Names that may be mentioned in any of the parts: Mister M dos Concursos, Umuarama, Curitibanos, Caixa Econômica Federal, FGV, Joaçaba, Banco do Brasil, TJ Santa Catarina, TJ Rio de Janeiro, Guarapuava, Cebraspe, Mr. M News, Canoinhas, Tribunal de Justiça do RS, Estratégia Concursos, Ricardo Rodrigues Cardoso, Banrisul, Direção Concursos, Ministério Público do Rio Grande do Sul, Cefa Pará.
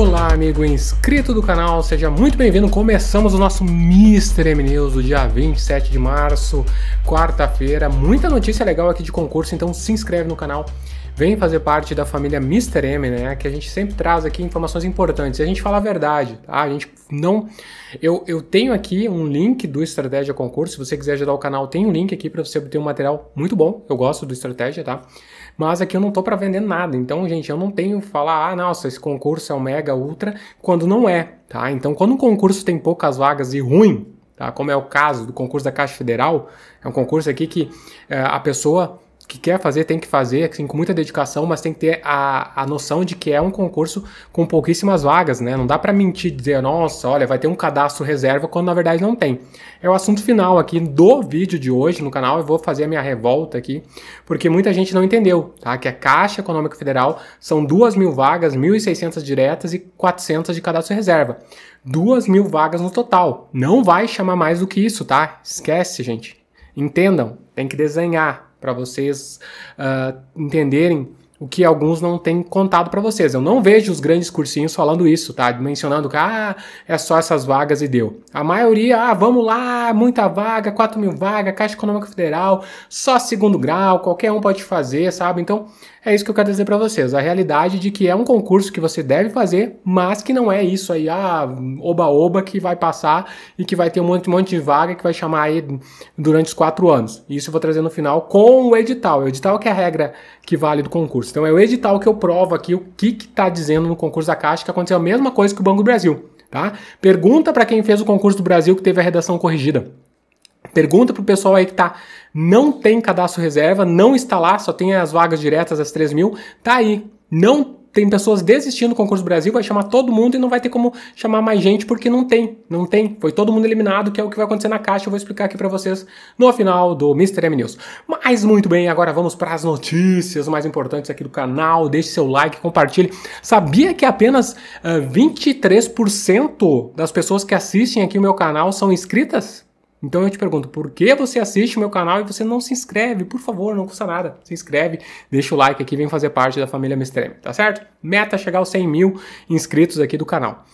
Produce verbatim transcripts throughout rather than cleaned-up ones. Olá, amigo inscrito do canal, seja muito bem-vindo. Começamos o nosso mister M News do dia vinte e sete de março, quarta-feira. Muita notícia legal aqui de concurso, então se inscreve no canal, vem fazer parte da família mister M, né? Que a gente sempre traz aqui informações importantes. E a gente fala a verdade, tá? A gente não... Eu, eu tenho aqui um link do Estratégia Concursos. Se você quiser ajudar o canal, tem um link aqui para você obter um material muito bom. Eu gosto do Estratégia, tá? Mas aqui eu não tô para vender nada. Então, gente, eu não tenho que falar, ah, nossa, esse concurso é um mega ultra, quando não é, tá? Então, quando um concurso tem poucas vagas e ruim, tá? Como é o caso do concurso da Caixa Federal, é um concurso aqui que é, a pessoa que quer fazer tem que fazer, assim, com muita dedicação, mas tem que ter a, a noção de que é um concurso com pouquíssimas vagas, né? Não dá para mentir e dizer, nossa, olha, vai ter um cadastro reserva, quando na verdade não tem. É o assunto final aqui do vídeo de hoje no canal. Eu vou fazer a minha revolta aqui, porque muita gente não entendeu, tá? Que a Caixa Econômica Federal são duas mil vagas, mil e seiscentas diretas e quatrocentas de cadastro reserva. duas mil vagas no total. Não vai chamar mais do que isso, tá? Esquece, gente. Entendam, tem que desenhar para vocês uh, entenderem o que alguns não têm contado para vocês. Eu não vejo os grandes cursinhos falando isso, tá? Mencionando que, ah, é só essas vagas e deu. A maioria, ah, vamos lá, muita vaga, quatro mil vagas, Caixa Econômica Federal, só segundo grau, qualquer um pode fazer, sabe? Então, é isso que eu quero dizer para vocês. A realidade de que é um concurso que você deve fazer, mas que não é isso aí, ah, oba-oba que vai passar e que vai ter um monte, um monte de vaga que vai chamar aí durante os quatro anos. Isso eu vou trazer no final com o edital. O edital que é a regra que vale do concurso. Então é o edital que eu provo aqui o que está dizendo no concurso da Caixa, que aconteceu a mesma coisa que o Banco do Brasil, tá? Pergunta para quem fez o concurso do Brasil que teve a redação corrigida. Pergunta para o pessoal aí que tá, não tem cadastro reserva, não está lá, só tem as vagas diretas, as três mil, tá aí. Não tem pessoas desistindo do concurso do Brasil, vai chamar todo mundo e não vai ter como chamar mais gente porque não tem, não tem. Foi todo mundo eliminado, que é o que vai acontecer na Caixa. Eu vou explicar aqui para vocês no final do mister M News. Mas muito bem, agora vamos para as notícias mais importantes aqui do canal. Deixe seu like, compartilhe. Sabia que apenas uh, vinte e três por cento das pessoas que assistem aqui o meu canal são inscritas? Então eu te pergunto, por que você assiste o meu canal e você não se inscreve? Por favor, não custa nada. Se inscreve, deixa o like aqui, vem fazer parte da família mister M, tá certo? Meta chegar aos cem mil inscritos aqui do canal.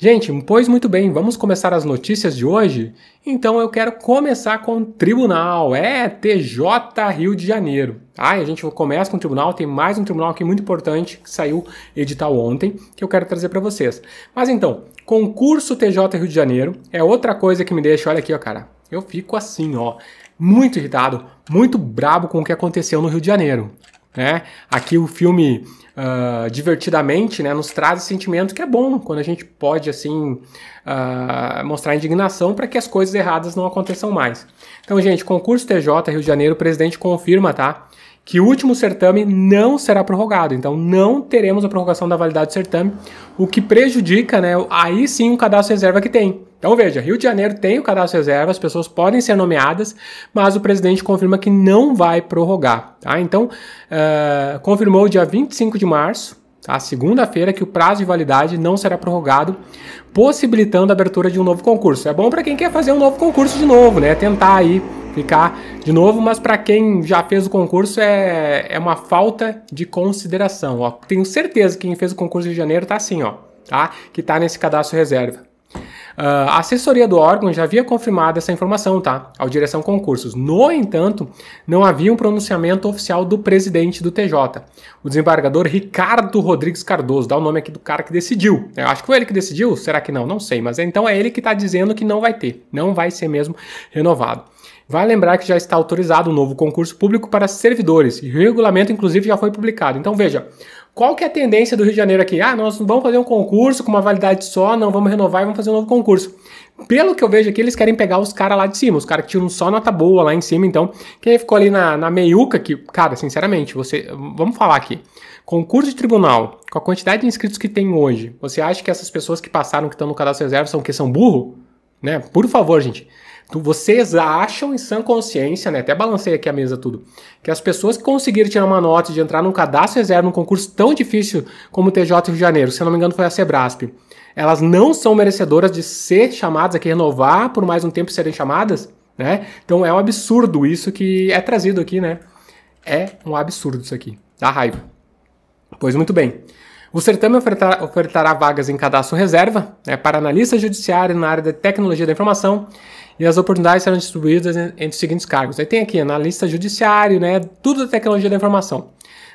Gente, pois muito bem, vamos começar as notícias de hoje? Então eu quero começar com o tribunal, é T J Rio de Janeiro. Ah, e a gente começa com o tribunal, tem mais um tribunal aqui muito importante, que saiu edital ontem, que eu quero trazer para vocês. Mas então, concurso T J Rio de Janeiro é outra coisa que me deixa, olha aqui ó cara, eu fico assim ó, muito irritado, muito brabo com o que aconteceu no Rio de Janeiro. Né? Aqui o filme uh, Divertidamente, né, nos traz esse sentimento que é bom, quando a gente pode assim uh, mostrar indignação para que as coisas erradas não aconteçam mais. Então gente, concurso T J Rio de Janeiro, o presidente confirma, tá, que o último certame não será prorrogado, então não teremos a prorrogação da validade do certame, o que prejudica, né, aí sim o cadastro reserva que tem. Então veja, Rio de Janeiro tem o cadastro reserva, as pessoas podem ser nomeadas, mas o presidente confirma que não vai prorrogar. Tá? Então, uh, confirmou dia vinte e cinco de março, tá? Segunda-feira, que o prazo de validade não será prorrogado, possibilitando a abertura de um novo concurso. É bom para quem quer fazer um novo concurso de novo, né? Tentar aí ficar de novo, mas para quem já fez o concurso é, é uma falta de consideração. Ó. Tenho certeza que quem fez o concurso de janeiro tá assim, ó, tá? Que tá nesse cadastro reserva. Uh, a assessoria do órgão já havia confirmado essa informação, tá? Ao Direção Concursos. No entanto, não havia um pronunciamento oficial do presidente do T J. O desembargador Ricardo Rodrigues Cardoso, dá o nome aqui do cara que decidiu. Eu acho que foi ele que decidiu, será que não? Não sei, mas então é ele que está dizendo que não vai ter, não vai ser mesmo renovado. Vai lembrar que já está autorizado um novo concurso público para servidores, e o regulamento inclusive já foi publicado. Então veja, qual que é a tendência do Rio de Janeiro aqui? Ah, nós não vamos fazer um concurso com uma validade só, não vamos renovar e vamos fazer um novo concurso. Pelo que eu vejo aqui, eles querem pegar os caras lá de cima, os caras que tiram só nota boa lá em cima. Então, quem ficou ali na, na meiuca, que, cara, sinceramente, você, vamos falar aqui, concurso de tribunal, com a quantidade de inscritos que tem hoje, você acha que essas pessoas que passaram, que estão no cadastro reserva, são que são burro? Né? Por favor, gente. Vocês acham em sã consciência, né? Até balancei aqui a mesa tudo, que as pessoas que conseguiram tirar uma nota de entrar num cadastro reserva num concurso tão difícil como o T J Rio de Janeiro, se eu não me engano foi a Cebraspe, elas não são merecedoras de ser chamadas aqui, renovar por mais um tempo e serem chamadas, né? Então é um absurdo isso que é trazido aqui, né? É um absurdo isso aqui, dá raiva. Pois muito bem. O certame ofertará, ofertará vagas em cadastro reserva, né, para analista judiciário na área de tecnologia da informação, e as oportunidades serão distribuídas entre os seguintes cargos. Aí tem aqui analista judiciário, né, tudo da tecnologia da informação.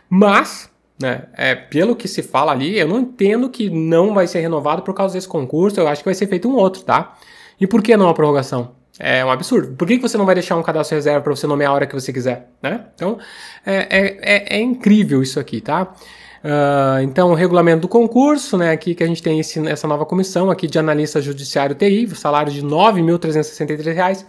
Mas, né, é, pelo que se fala ali, eu não entendo que não vai ser renovado por causa desse concurso, eu acho que vai ser feito um outro, tá? E por que não a prorrogação? É um absurdo. Por que você não vai deixar um cadastro reserva para você nomear a hora que você quiser, né? Então, é, é, é incrível isso aqui, tá? Uh, então, o regulamento do concurso, né? Aqui que a gente tem esse, essa nova comissão aqui de analista judiciário T I, salário de nove mil trezentos e sessenta e três reais.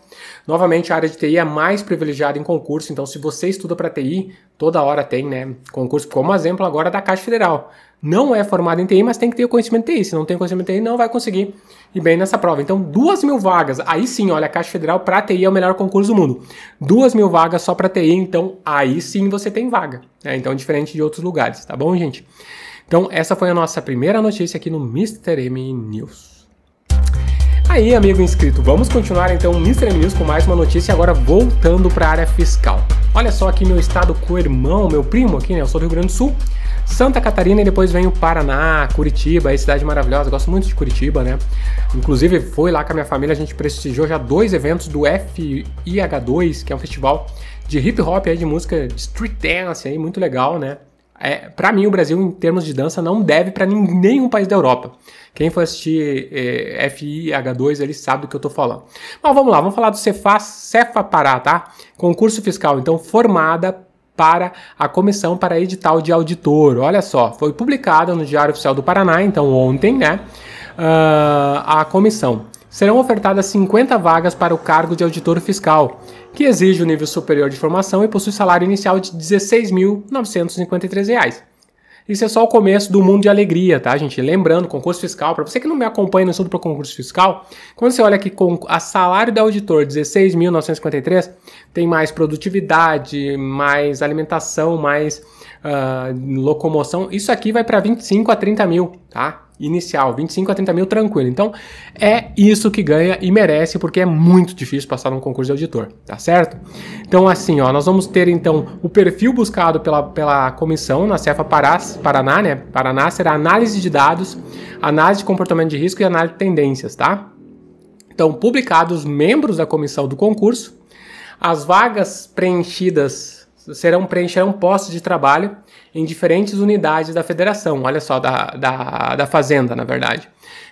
Novamente, a área de T I é mais privilegiada em concurso. Então, se você estuda para T I, toda hora tem, né? Concurso, como exemplo agora da Caixa Federal. Não é formado em T I, mas tem que ter o conhecimento de T I. Se não tem conhecimento de T I, não vai conseguir ir bem nessa prova. Então, duas mil vagas. Aí sim, olha, a Caixa Federal para T I é o melhor concurso do mundo. duas mil vagas só para T I, então aí sim você tem vaga. É, então, diferente de outros lugares, tá bom, gente? Então, essa foi a nossa primeira notícia aqui no mister M News. Aí, amigo inscrito, vamos continuar então o mister M News com mais uma notícia, agora voltando para a área fiscal. Olha só aqui meu estado co-irmão, meu primo aqui, né? Eu sou do Rio Grande do Sul, Santa Catarina, e depois vem o Paraná, Curitiba, é cidade maravilhosa, eu gosto muito de Curitiba, né? Inclusive, fui lá com a minha família, a gente prestigiou já dois eventos do F I H dois, que é um festival de hip-hop, de música de street dance, aí, muito legal, né? É, para mim, o Brasil, em termos de dança, não deve para nenhum país da Europa. Quem for assistir eh, F I H dois, ele sabe do que eu tô falando. Mas vamos lá, vamos falar do Cefa, Cefa Pará, tá? Concurso fiscal, então, formada para a Comissão para Edital de Auditor. Olha só, foi publicada no Diário Oficial do Paraná, então ontem, né? Uh, a comissão. Serão ofertadas cinquenta vagas para o cargo de auditor fiscal, que exige o nível superior de formação e possui salário inicial de dezesseis mil novecentos e cinquenta e três reais. Isso é só o começo do mundo de alegria, tá, gente? Lembrando, concurso fiscal, para você que não me acompanha no estudo para concurso fiscal, quando você olha aqui com a salário do auditor dezesseis mil novecentos e cinquenta e três, tem mais produtividade, mais alimentação, mais uh, locomoção. Isso aqui vai para vinte e cinco a trinta mil, tá? Inicial, vinte e cinco a trinta mil tranquilo. Então, é isso que ganha e merece, porque é muito difícil passar num concurso de auditor, tá certo? Então, assim, ó, nós vamos ter, então, o perfil buscado pela, pela comissão na Cefa Pará, Paraná, né? Paraná será análise de dados, análise de comportamento de risco e análise de tendências, tá? Então, publicados membros da comissão do concurso, as vagas preenchidas serão preencherão postos de trabalho em diferentes unidades da federação, olha só, da, da, da Fazenda, na verdade.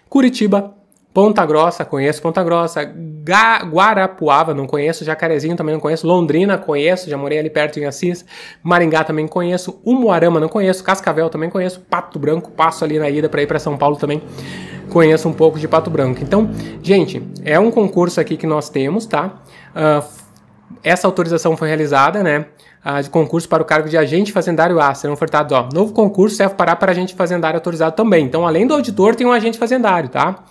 Curitiba, Ponta Grossa, conheço Ponta Grossa, Ga Guarapuava, não conheço, Jacarezinho também não conheço, Londrina conheço, já morei ali perto em Assis, Maringá também conheço, Umuarama não conheço, Cascavel também conheço, Pato Branco, passo ali na ida para ir para São Paulo também, conheço um pouco de Pato Branco. Então, gente, é um concurso aqui que nós temos, tá? Uh, essa autorização foi realizada, né? De concurso para o cargo de agente fazendário A. Serão ofertados, ó, novo concurso Cefa Pará para agente fazendário autorizado também. Então, além do auditor, tem um agente fazendário, tá?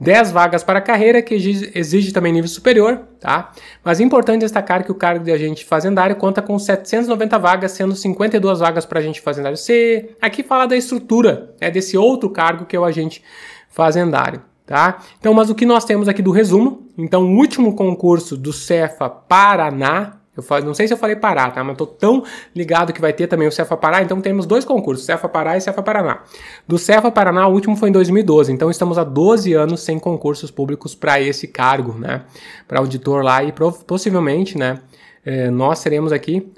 dez vagas para a carreira, que exige também nível superior, tá? Mas é importante destacar que o cargo de agente fazendário conta com setecentas e noventa vagas, sendo cinquenta e duas vagas para agente fazendário C. Aqui fala da estrutura, né, desse outro cargo que é o agente fazendário, tá? Então, mas o que nós temos aqui do resumo? Então, o último concurso do Cefa Paraná, eu não sei se eu falei Pará, tá? Mas tô tão ligado que vai ter também o Cefa Pará. Então temos dois concursos, Cefa Pará e Cefa Paraná. Do Cefa Paraná, o último foi em dois mil e doze. Então estamos há doze anos sem concursos públicos para esse cargo, né? Para auditor lá e possivelmente, né? É, nós teremos aqui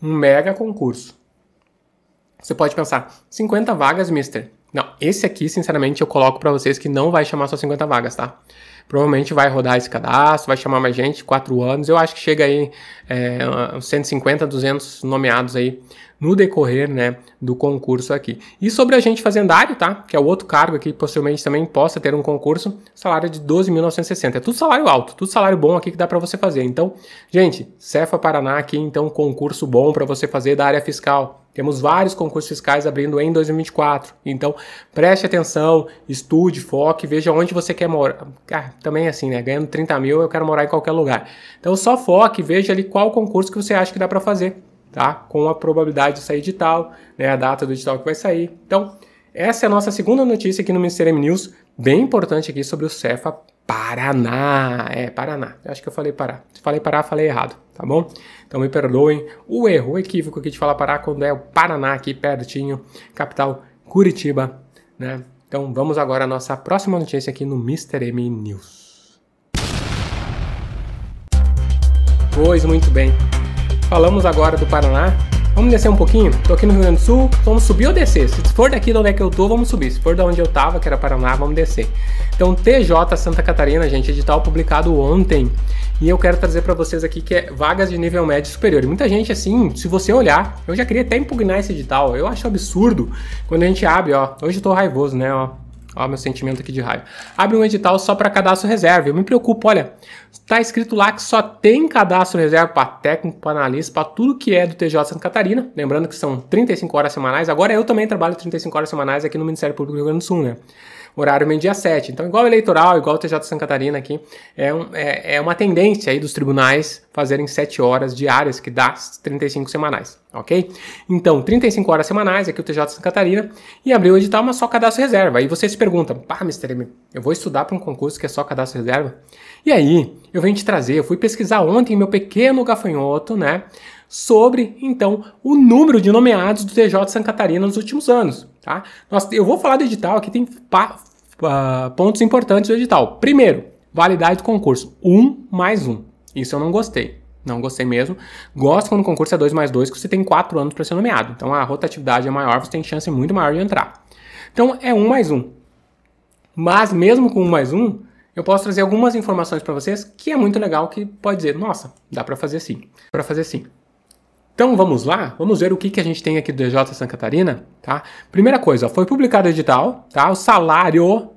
um mega concurso. Você pode pensar, cinquenta vagas, mister. Não, esse aqui, sinceramente, eu coloco para vocês que não vai chamar só cinquenta vagas, tá? Provavelmente vai rodar esse cadastro, vai chamar mais gente, quatro anos. Eu acho que chega aí é, cento e cinquenta, duzentos nomeados aí no decorrer, né, do concurso aqui. E sobre agente fazendário, tá? Que é o outro cargo aqui, possivelmente também possa ter um concurso, salário de doze mil novecentos e sessenta. É tudo salário alto, tudo salário bom aqui que dá para você fazer. Então, gente, Cefa Paraná aqui, então, concurso bom para você fazer da área fiscal. Temos vários concursos fiscais abrindo em dois mil e vinte e quatro. Então, preste atenção, estude, foque, veja onde você quer morar. Ah, também assim, né? Ganhando trinta mil, eu quero morar em qualquer lugar. Então, só foque, veja ali qual concurso que você acha que dá para fazer, tá? Com a probabilidade de sair edital, né? A data do edital que vai sair. Então, essa é a nossa segunda notícia aqui no mister M News, bem importante aqui sobre o Cefa Paraná. É, Paraná. Eu acho que eu falei Pará. Se falei Pará, falei errado, tá bom? Então me perdoem o erro, o equívoco aqui de falar Pará quando é o Paraná aqui pertinho, capital Curitiba, né? Então vamos agora à nossa próxima notícia aqui no mister M News. Pois muito bem, falamos agora do Paraná. Vamos descer um pouquinho? Tô aqui no Rio Grande do Sul, vamos subir ou descer? Se for daqui de onde é que eu tô, vamos subir. Se for de onde eu tava, que era Paraná, vamos descer. Então, T J Santa Catarina, gente, edital publicado ontem. E eu quero trazer pra vocês aqui que é vagas de nível médio superior. E muita gente, assim, se você olhar, eu já queria até impugnar esse edital. Eu acho absurdo quando a gente abre, ó. Hoje eu tô raivoso, né, ó. Ó, meu sentimento aqui de raiva. Abre um edital só para cadastro reserva. Eu me preocupo, olha, tá escrito lá que só tem cadastro reserva para técnico, para analista, para tudo que é do T J Santa Catarina. Lembrando que são trinta e cinco horas semanais. Agora eu também trabalho trinta e cinco horas semanais aqui no Ministério Público do Rio Grande do Sul, né? Horário meio-dia sete. Então, igual eleitoral, igual o T J Santa Catarina aqui, é, um, é, é uma tendência aí dos tribunais fazerem sete horas diárias, que dá trinta e cinco semanais, ok? Então, trinta e cinco horas semanais, aqui o T J Santa Catarina, e abriu o edital, mas só cadastro reserva. Aí você se pergunta, pá, mister M, eu vou estudar para um concurso que é só cadastro reserva? E aí, eu venho te trazer, eu fui pesquisar ontem, meu pequeno gafanhoto, né, sobre, então, o número de nomeados do T J Santa Catarina nos últimos anos, tá? Nós, eu vou falar do edital, aqui tem pa, uh, pontos importantes do edital. Primeiro, validade do concurso, um mais um. Isso eu não gostei, não gostei mesmo. Gosto quando o concurso é dois mais dois, que você tem quatro anos para ser nomeado. Então a rotatividade é maior, você tem chance muito maior de entrar. Então é um mais um. Mas mesmo com um mais um, eu posso trazer algumas informações para vocês que é muito legal, que pode dizer, nossa, dá para fazer sim, para fazer sim. Então vamos lá, vamos ver o que, que a gente tem aqui do T J Santa Catarina, tá? Primeira coisa, foi publicado o edital, tá? O salário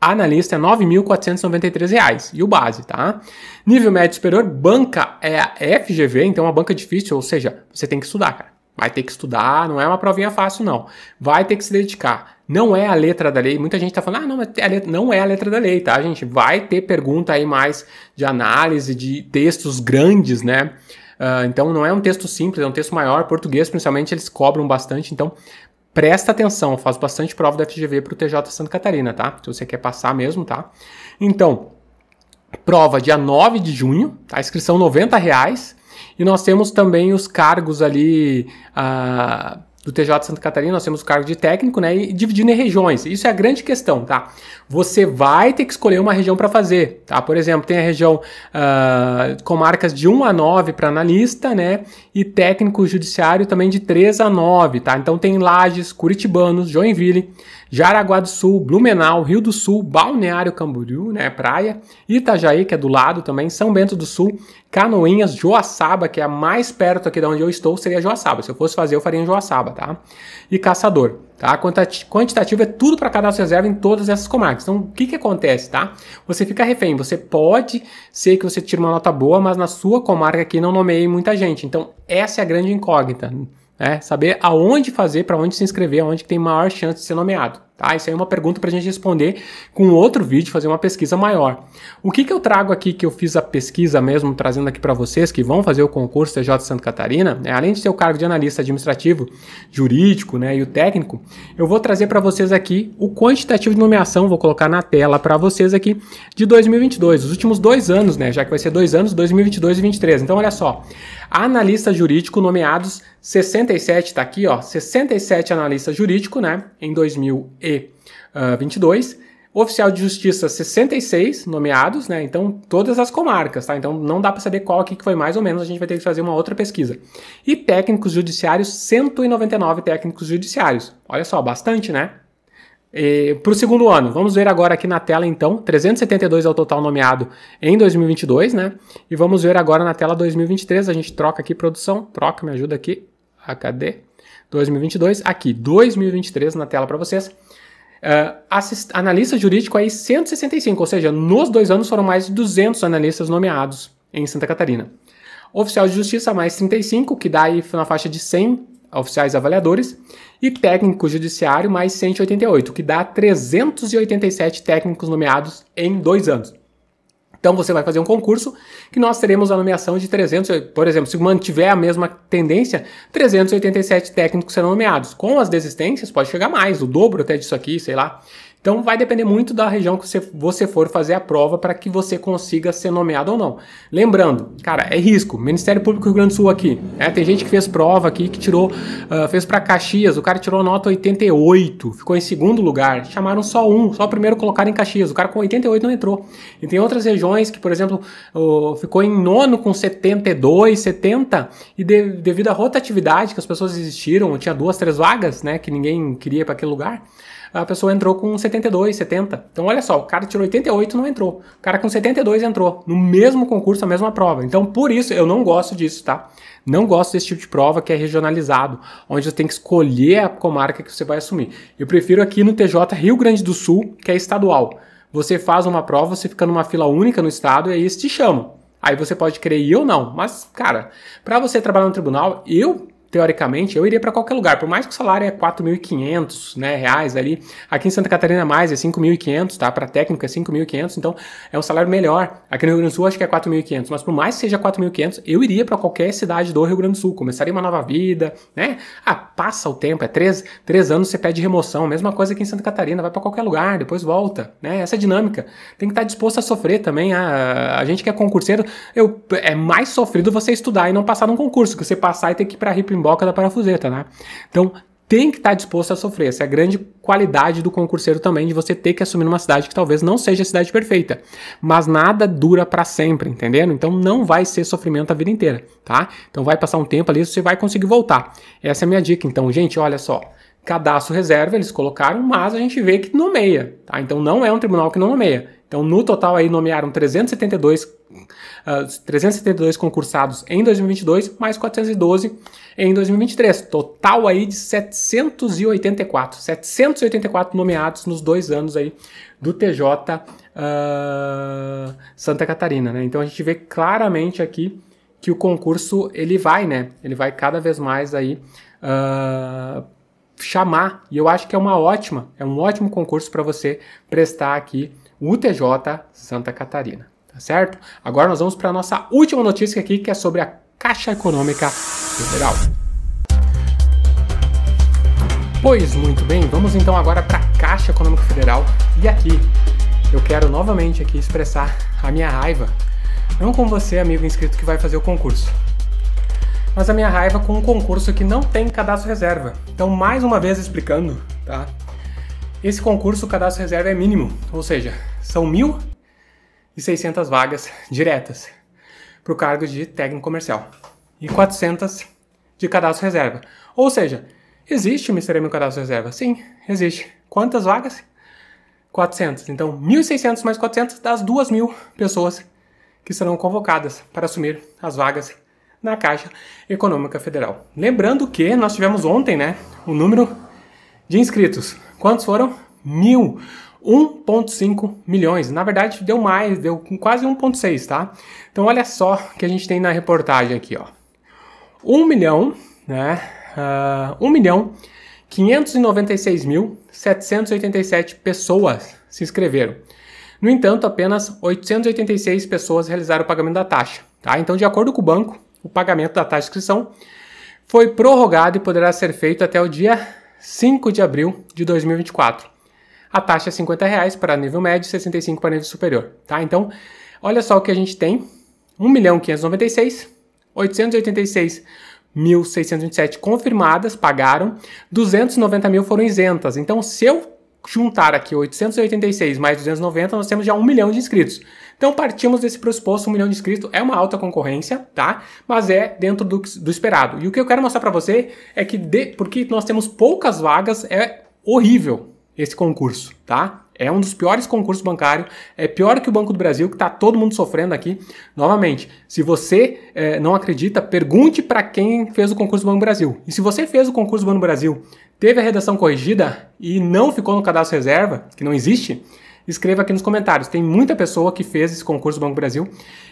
analista é nove mil quatrocentos e noventa e três reais, e o base, tá? Nível médio superior, banca é a F G V, então é uma banca difícil, ou seja, você tem que estudar, cara. Vai ter que estudar, não é uma provinha fácil, não. Vai ter que se dedicar. Não é a letra da lei. Muita gente tá falando, ah, não, mas é a letra... não é a letra da lei, tá, gente? Vai ter pergunta aí mais de análise, de textos grandes, né? Uh, então, não é um texto simples, é um texto maior. Português, principalmente, eles cobram bastante, então... Presta atenção, eu faço bastante prova da F G V para o T J Santa Catarina, tá? Se você quer passar mesmo, tá? Então, prova dia nove de junho, tá? Inscrição noventa reais. E nós temos também os cargos ali uh, do T J Santa Catarina, nós temos o cargo de técnico, né? E dividindo em regiões. Isso é a grande questão, tá? Você vai ter que escolher uma região para fazer, tá? Por exemplo, tem a região uh, com marcas de um a nove para analista, né? E técnico judiciário também de três a nove, tá? Então tem Lages, Curitibanos, Joinville, Jaraguá do Sul, Blumenau, Rio do Sul, Balneário Camboriú, né, praia, Itajaí, que é do lado também, São Bento do Sul, Canoinhas, Joaçaba, que é a mais perto aqui de onde eu estou, seria Joaçaba. Se eu fosse fazer, eu faria em Joaçaba, tá? E Caçador, tá? Quantitativo é tudo para cadastro reserva em todas essas comarcas. Então, o que que acontece, tá? Você fica refém. Você pode ser que você tire uma nota boa, mas na sua comarca aqui não nomeie muita gente. Então, essa é a grande incógnita. É, saber aonde fazer, para onde se inscrever, aonde tem maior chance de ser nomeado, tá? Isso aí é uma pergunta para a gente responder com outro vídeo, fazer uma pesquisa maior. O que que eu trago aqui, que eu fiz a pesquisa mesmo, trazendo aqui para vocês que vão fazer o concurso T J Santa Catarina, né? Além de ter o cargo de analista administrativo, jurídico, né, e o técnico, eu vou trazer para vocês aqui o quantitativo de nomeação, vou colocar na tela para vocês aqui, de dois mil e vinte e dois, os últimos dois anos, né, já que vai ser dois anos, dois mil e vinte e dois e dois mil e vinte e três. Então, olha só, analista jurídico nomeados sessenta e sete, tá aqui, ó, sessenta e sete analistas jurídicos, né, em dois mil e vinte e dois, oficial de justiça sessenta e seis nomeados, né, então todas as comarcas, tá, então não dá para saber qual aqui que foi mais ou menos, a gente vai ter que fazer uma outra pesquisa. E técnicos judiciários, cento e noventa e nove técnicos judiciários, olha só, bastante, né. Para o segundo ano, vamos ver agora aqui na tela então, trezentos e setenta e dois é o total nomeado em dois mil e vinte e dois, né, e vamos ver agora na tela dois mil e vinte e três, a gente troca aqui produção, troca, me ajuda aqui, ah, cadê? dois mil e vinte e dois, aqui, dois mil e vinte e três na tela para vocês, uh, assist, analista jurídico aí cento e sessenta e cinco, ou seja, nos dois anos foram mais de duzentos analistas nomeados em Santa Catarina. Oficial de justiça mais trinta e cinco, que dá aí na faixa de cem oficiais avaliadores, e técnico judiciário mais cento e oitenta e oito, que dá trezentos e oitenta e sete técnicos nomeados em dois anos. Então você vai fazer um concurso que nós teremos a nomeação de trezentos, por exemplo, se mantiver a mesma tendência, trezentos e oitenta e sete técnicos serão nomeados. Com as desistências pode chegar mais, o dobro até disso aqui, sei lá. Então vai depender muito da região que você for fazer a prova para que você consiga ser nomeado ou não. Lembrando, cara, é risco. Ministério Público do Rio Grande do Sul aqui, né? Tem gente que fez prova aqui, que tirou, uh, fez para Caxias, o cara tirou nota oitenta e oito, ficou em segundo lugar, chamaram só um, só o primeiro colocado em Caxias, o cara com oitenta e oito não entrou. E tem outras regiões que, por exemplo, uh, ficou em nono com setenta e dois, setenta, e de, devido à rotatividade que as pessoas existiram, tinha duas, três vagas, né, que ninguém queria para aquele lugar, a pessoa entrou com setenta e dois, setenta. Então, olha só, o cara tirou oitenta e oito e não entrou. O cara com setenta e dois entrou no mesmo concurso, a mesma prova. Então, por isso, eu não gosto disso, tá? Não gosto desse tipo de prova que é regionalizado, onde você tem que escolher a comarca que você vai assumir. Eu prefiro aqui no T J Rio Grande do Sul, que é estadual. Você faz uma prova, você fica numa fila única no estado e aí eles te chamam. Aí você pode querer ir ou não. Mas, cara, pra você trabalhar no tribunal, eu... teoricamente, eu iria para qualquer lugar, por mais que o salário é quatro mil e quinhentos, né, reais ali, aqui em Santa Catarina mais é cinco mil e quinhentos, tá, para técnico é cinco mil e quinhentos, então é um salário melhor, aqui no Rio Grande do Sul acho que é quatro mil e quinhentos, mas por mais que seja quatro mil e quinhentos, eu iria para qualquer cidade do Rio Grande do Sul, começaria uma nova vida, né, ah, passa o tempo, é três, três anos você pede remoção, mesma coisa aqui em Santa Catarina, vai para qualquer lugar, depois volta, né, essa é a dinâmica, tem que estar disposto a sofrer também, a, a gente que é concurseiro, eu, é mais sofrido você estudar e não passar num concurso, que você passar e ter que ir para Ripimbó boca da parafuseta, né? Então, tem que estar disposto a sofrer. Essa é a grande qualidade do concurseiro também, de você ter que assumir uma cidade que talvez não seja a cidade perfeita. Mas nada dura para sempre, entendendo? Então, não vai ser sofrimento a vida inteira, tá? Então, vai passar um tempo ali, você vai conseguir voltar. Essa é a minha dica. Então, gente, olha só. Cadastro reserva, eles colocaram, mas a gente vê que nomeia, tá? Então, não é um tribunal que não nomeia. Então, no total aí nomearam trezentos e setenta e dois concursados em dois mil e vinte e dois, mais quatrocentos e doze em dois mil e vinte e três. Total aí de setecentos e oitenta e quatro. setecentos e oitenta e quatro nomeados nos dois anos aí do T J uh, Santa Catarina, né? Então, a gente vê claramente aqui que o concurso, ele vai, né? Ele vai cada vez mais aí... Uh, chamar, e eu acho que é uma ótima, é um ótimo concurso para você prestar aqui o T J Santa Catarina, tá certo? Agora nós vamos para a nossa última notícia aqui, que é sobre a Caixa Econômica Federal. Pois muito bem, vamos então agora para a Caixa Econômica Federal, e aqui eu quero novamente aqui expressar a minha raiva, não com você, amigo inscrito que vai fazer o concurso, mas a minha raiva com um concurso que não tem cadastro reserva. Então, mais uma vez explicando, tá? Esse concurso, o cadastro reserva é mínimo, ou seja, são mil e seiscentas vagas diretas para o cargo de técnico comercial e quatrocentas de cadastro reserva. Ou seja, existe o mister M cadastro reserva? Sim, existe. Quantas vagas? quatrocentas. Então, mil e seiscentas mais quatrocentas dá as duas mil pessoas que serão convocadas para assumir as vagas na Caixa Econômica Federal. Lembrando que nós tivemos ontem, né, o número de inscritos. Quantos foram? Mil. um ponto cinco milhões. Na verdade, deu mais, deu quase um ponto seis, tá? Então, olha só o que a gente tem na reportagem aqui, ó. um milhão, né, uh, um milhão quinhentos e noventa e seis mil setecentos e oitenta e sete pessoas se inscreveram. No entanto, apenas oitocentas e oitenta e seis pessoas realizaram o pagamento da taxa, tá? Então, de acordo com o banco, o pagamento da taxa de inscrição foi prorrogado e poderá ser feito até o dia cinco de abril de dois mil e vinte e quatro. A taxa é cinquenta reais para nível médio e sessenta e cinco reais para nível superior. Tá? Então, olha só o que a gente tem. um milhão quinhentos e noventa e seis mil, oitocentos e oitenta e seis mil seiscentos e vinte e sete confirmadas, pagaram, duzentos e noventa mil foram isentas. Então, se eu juntar aqui oitocentos e oitenta e seis mais duzentos e noventa, nós temos já um milhão de inscritos. Então partimos desse pressuposto, um milhão de inscritos é uma alta concorrência, tá? Mas é dentro do, do esperado. E o que eu quero mostrar para você é que, de, porque nós temos poucas vagas, é horrível esse concurso, tá? É um dos piores concursos bancários, é pior que o Banco do Brasil, que está todo mundo sofrendo aqui. Novamente, se você eh, não acredita, pergunte para quem fez o concurso do Banco do Brasil. E se você fez o concurso do Banco do Brasil, teve a redação corrigida e não ficou no cadastro reserva, que não existe, escreva aqui nos comentários. Tem muita pessoa que fez esse concurso do Banco do Brasil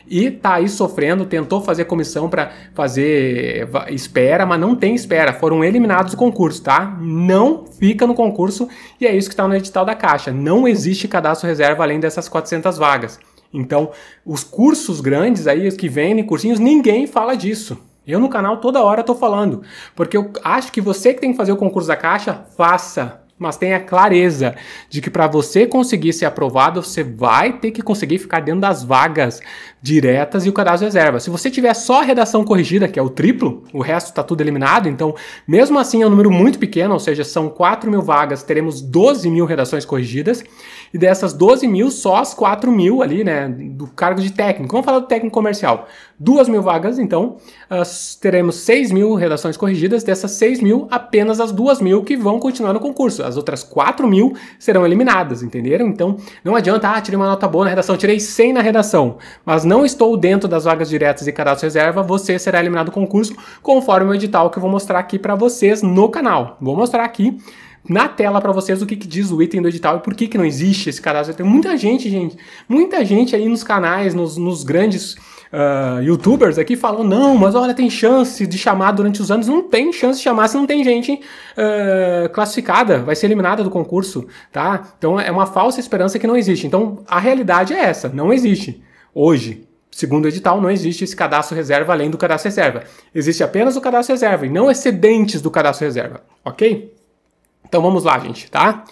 e tá aí sofrendo, tentou fazer comissão para fazer espera, mas não tem espera. Foram eliminados do concurso, tá? Não fica no concurso e é isso que está no edital da Caixa. Não existe cadastro reserva além dessas quatrocentas vagas. Então, os cursos grandes aí, os que vendem cursinhos, ninguém fala disso. Eu no canal toda hora tô falando, porque eu acho que você que tem que fazer o concurso da Caixa, faça. mas tenha clareza de que para você conseguir ser aprovado, você vai ter que conseguir ficar dentro das vagas diretas e o cadastro reserva. Se você tiver só a redação corrigida, que é o triplo, o resto está tudo eliminado, então mesmo assim é um número muito pequeno, ou seja, são quatro mil vagas, teremos doze mil redações corrigidas, e dessas doze mil, só as quatro mil ali, né, do cargo de técnico. Vamos falar do técnico comercial. duas mil vagas, então, uh, teremos seis mil redações corrigidas, dessas seis mil, apenas as duas mil que vão continuar no concurso, as outras quatro mil serão eliminadas, entenderam? Então, não adianta, ah, tirei uma nota boa na redação, tirei cem na redação, mas não estou dentro das vagas diretas e cadastro reserva, você será eliminado do concurso, conforme o edital que eu vou mostrar aqui para vocês no canal. Vou mostrar aqui na tela para vocês o que, que diz o item do edital e por que, que não existe esse cadastro. Tem muita gente, gente, muita gente aí nos canais, nos, nos grandes uh, youtubers aqui falam, não, mas olha, tem chance de chamar durante os anos. Não tem chance de chamar se não tem gente uh, classificada, vai ser eliminada do concurso, tá? Então é uma falsa esperança que não existe. Então a realidade é essa, não existe hoje. Segundo o edital, não existe esse cadastro reserva além do cadastro reserva. Existe apenas o cadastro reserva e não excedentes do cadastro reserva, ok? Então vamos lá, gente, tá?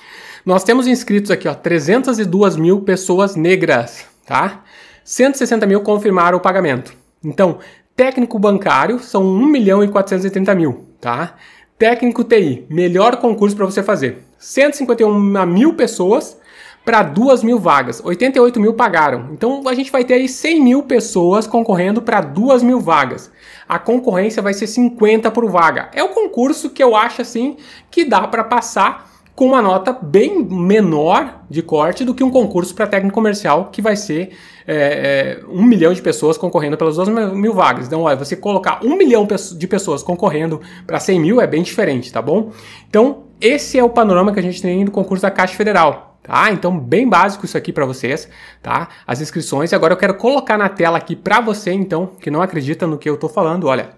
Nós temos inscritos aqui, ó, trezentas e duas mil pessoas negras, tá? cento e sessenta mil confirmaram o pagamento. Então, técnico bancário são um milhão e quatrocentos e trinta mil, tá? Técnico T I, melhor concurso para você fazer. cento e cinquenta e uma mil pessoas para duas mil vagas, oitenta e oito mil pagaram. Então a gente vai ter aí cem mil pessoas concorrendo para duas mil vagas. A concorrência vai ser cinquenta por vaga. É o concurso que eu acho assim que dá para passar com uma nota bem menor de corte do que um concurso para técnico comercial que vai ser é, é, um milhão de pessoas concorrendo pelas duas mil vagas. Então, olha, você colocar um milhão de pessoas concorrendo para cem mil é bem diferente, tá bom? Então esse é o panorama que a gente tem do concurso da Caixa Federal. Tá? Então, bem básico isso aqui para vocês, tá? As inscrições. Agora eu quero colocar na tela aqui para você, então, que não acredita no que eu tô falando, olha.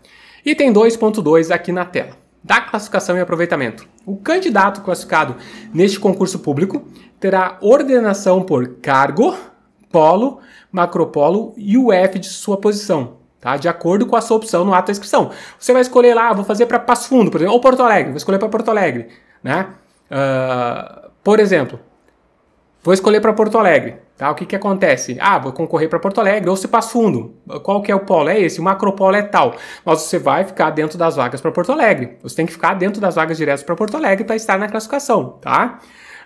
Item dois ponto dois aqui na tela, da classificação e aproveitamento. O candidato classificado neste concurso público terá ordenação por cargo, polo, macropolo e o F de sua posição. Tá? De acordo com a sua opção no ato da inscrição. Você vai escolher lá, vou fazer para Passo Fundo, por exemplo, ou Porto Alegre, vou escolher para Porto Alegre, né? Uh, por exemplo... Vou escolher para Porto Alegre, tá? O que que acontece? Ah, vou concorrer para Porto Alegre ou se Passo Fundo. Qual que é o polo? É esse, o macropolo é tal. Mas você vai ficar dentro das vagas para Porto Alegre. Você tem que ficar dentro das vagas diretas para Porto Alegre para estar na classificação, tá?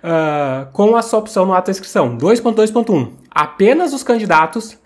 Uh, com a sua opção no ato da inscrição. dois ponto dois ponto um. Apenas os candidatos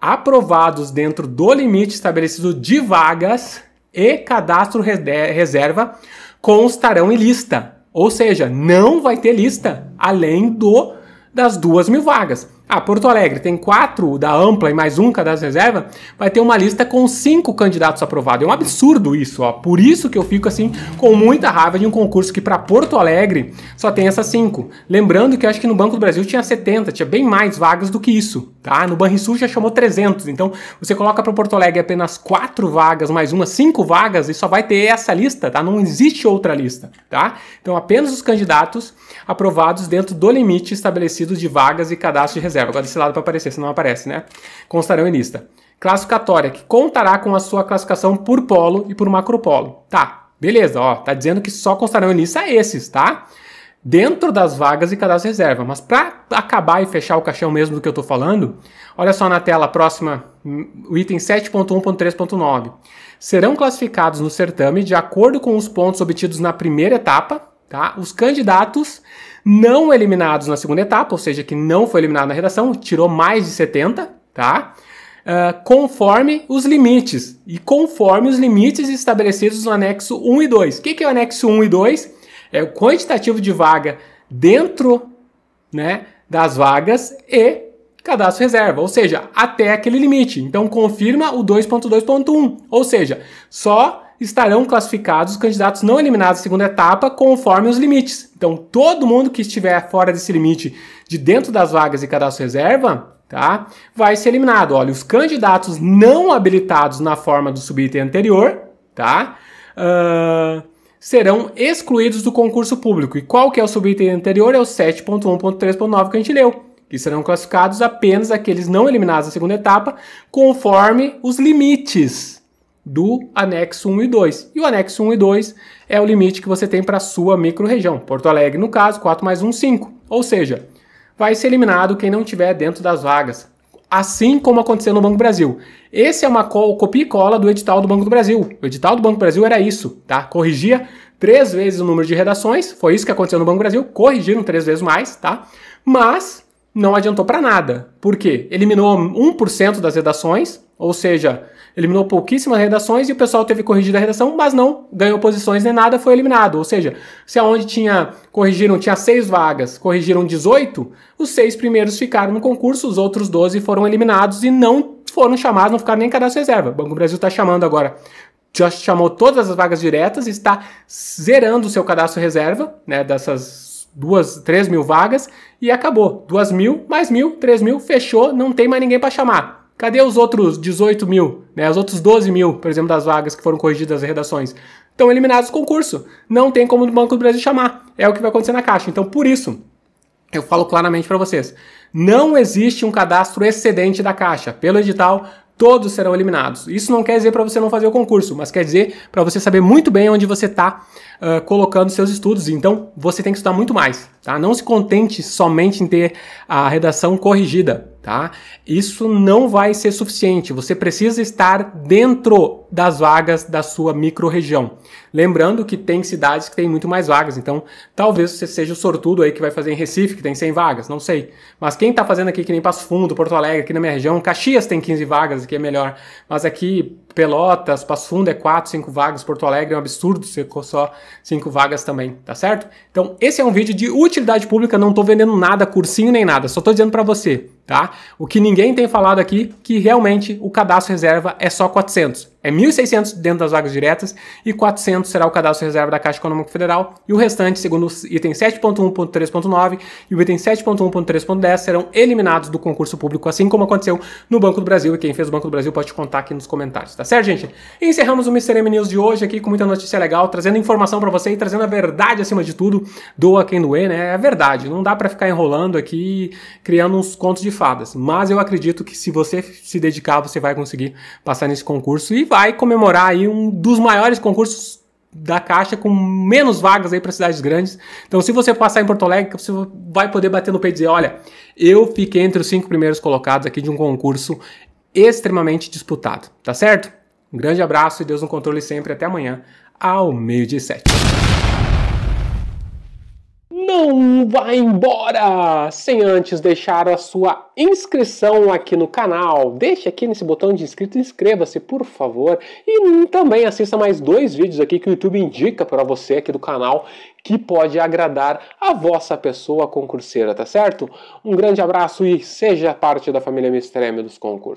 aprovados dentro do limite estabelecido de vagas e cadastro reserva constarão em lista. Ou seja, não vai ter lista além do... das duas mil vagas. Ah, Porto Alegre tem quatro da ampla e mais um cadastro reserva, vai ter uma lista com cinco candidatos aprovados. É um absurdo isso, ó. Por isso que eu fico assim com muita raiva de um concurso que para Porto Alegre só tem essas cinco. Lembrando que eu acho que no Banco do Brasil tinha setenta, tinha bem mais vagas do que isso, tá? No Banrisul já chamou trezentos, então você coloca para Porto Alegre apenas quatro vagas, mais uma, cinco vagas e só vai ter essa lista, tá? Não existe outra lista, tá? Então apenas os candidatos aprovados dentro do limite estabelecido de vagas e cadastro de reserva. Agora desse lado para aparecer, se não aparece, né? Constarão em lista. Classificatória, que contará com a sua classificação por polo e por macropolo. Tá, beleza, ó. Tá dizendo que só constarão em lista esses, tá? Dentro das vagas e cadastro reserva. Mas para acabar e fechar o caixão mesmo do que eu tô falando, olha só na tela próxima, o item sete ponto um ponto três ponto nove. Serão classificados no certame, de acordo com os pontos obtidos na primeira etapa, tá? Os candidatos não eliminados na segunda etapa, ou seja, que não foi eliminado na redação, tirou mais de setenta, tá? Uh, conforme os limites, e conforme os limites estabelecidos no anexo um e dois. O que que é o anexo um e dois? É o quantitativo de vaga dentro, né, das vagas e cadastro reserva, ou seja, até aquele limite. Então, confirma o dois ponto dois ponto um, ou seja, só... estarão classificados os candidatos não eliminados na segunda etapa conforme os limites. Então, todo mundo que estiver fora desse limite de dentro das vagas e cadastro reserva, tá, vai ser eliminado. Olha, os candidatos não habilitados na forma do subitem anterior, tá, uh, serão excluídos do concurso público. E qual que é o subitem anterior? É o sete ponto um ponto três ponto nove que a gente leu. Que serão classificados apenas aqueles não eliminados na segunda etapa conforme os limites do anexo um e dois. E o anexo um e dois é o limite que você tem para a sua microrregião. Porto Alegre, no caso, quatro mais um, cinco. Ou seja, vai ser eliminado quem não tiver dentro das vagas. Assim como aconteceu no Banco do Brasil. Esse é uma copia e cola do edital do Banco do Brasil. O edital do Banco do Brasil era isso, tá? Corrigia três vezes o número de redações. Foi isso que aconteceu no Banco do Brasil. Corrigiram três vezes mais, tá? Mas não adiantou para nada. Por quê? Eliminou um por cento das redações, ou seja, eliminou pouquíssimas redações e o pessoal teve corrigida a redação, mas não ganhou posições nem nada, foi eliminado. Ou seja, se aonde tinha, corrigiram, tinha seis vagas, corrigiram dezoito, os seis primeiros ficaram no concurso, os outros doze foram eliminados e não foram chamados, não ficaram nem em cadastro reserva. O Banco do Brasil está chamando agora. Já chamou todas as vagas diretas, está zerando o seu cadastro reserva, né, dessas duas, três mil vagas, e acabou. Duas mil, mais mil, três mil, fechou, não tem mais ninguém para chamar. Cadê os outros dezoito mil, né? Os outros doze mil, por exemplo, das vagas que foram corrigidas as redações? Estão eliminados do concurso. Não tem como o Banco do Brasil chamar. É o que vai acontecer na Caixa. Então, por isso, eu falo claramente para vocês, não existe um cadastro excedente da Caixa. Pelo edital, todos serão eliminados. Isso não quer dizer para você não fazer o concurso, mas quer dizer para você saber muito bem onde você está uh, colocando seus estudos. Então, você tem que estudar muito mais, tá? Não se contente somente em ter a redação corrigida, tá? Isso não vai ser suficiente. Você precisa estar dentro das vagas da sua microrregião. Lembrando que tem cidades que tem muito mais vagas. Então, talvez você seja o sortudo aí que vai fazer em Recife, que tem cem vagas, não sei. Mas quem está fazendo aqui, que nem Passo Fundo, Porto Alegre, aqui na minha região, Caxias tem quinze vagas, que é melhor. Mas aqui, Pelotas, Passo Fundo é quatro, cinco vagas, Porto Alegre é um absurdo ser só cinco vagas também, tá certo? Então, esse é um vídeo de utilidade pública, não tô vendendo nada, cursinho nem nada, só tô dizendo para você, tá? O que ninguém tem falado aqui, que realmente o cadastro reserva é só quatrocentos. É mil e seiscentos dentro das vagas diretas e quatrocentos será o cadastro reserva da Caixa Econômica Federal e o restante, segundo o item sete ponto um ponto três ponto nove e o item sete ponto um ponto três ponto dez, serão eliminados do concurso público, assim como aconteceu no Banco do Brasil. E quem fez o Banco do Brasil pode contar aqui nos comentários, tá certo, gente? E encerramos o mister M News de hoje aqui com muita notícia legal, trazendo informação pra você e trazendo a verdade acima de tudo. Doa quem doer, né? É a verdade. Não dá pra ficar enrolando aqui, criando uns contos de fadas. Mas eu acredito que se você se dedicar, você vai conseguir passar nesse concurso e vai comemorar aí um dos maiores concursos da Caixa, com menos vagas aí para cidades grandes. Então, se você passar em Porto Alegre, você vai poder bater no peito e dizer, olha, eu fiquei entre os cinco primeiros colocados aqui de um concurso extremamente disputado, tá certo? Um grande abraço e Deus no controle sempre. Até amanhã, ao meio-dia e sete. Não vai embora sem antes deixar a sua inscrição aqui no canal. Deixe aqui nesse botão de inscrito, inscreva-se, por favor. E também assista mais dois vídeos aqui que o YouTube indica para você aqui do canal, que pode agradar a vossa pessoa concurseira, tá certo? Um grande abraço e seja parte da família mister M dos concursos.